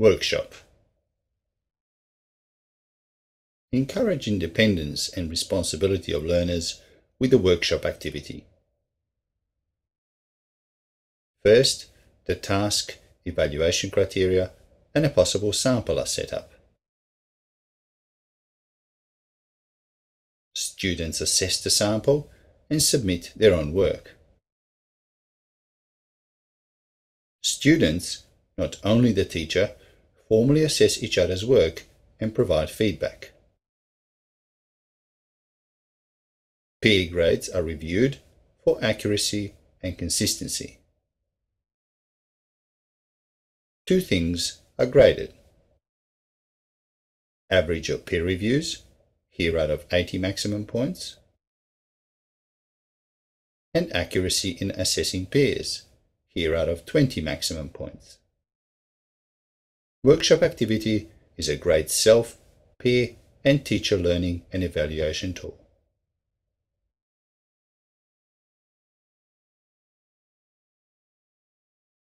Workshop. Encourage independence and responsibility of learners with the workshop activity. First, the task, evaluation criteria, and a possible sample are set up. Students assess the sample and submit their own work. Students, not only the teacher, formally assess each other's work and provide feedback. Peer grades are reviewed for accuracy and consistency. Two things are graded. Average of peer reviews, here out of 80 maximum points, and accuracy in assessing peers, here out of 20 maximum points. Workshop activity is a great self, peer, and teacher learning and evaluation tool.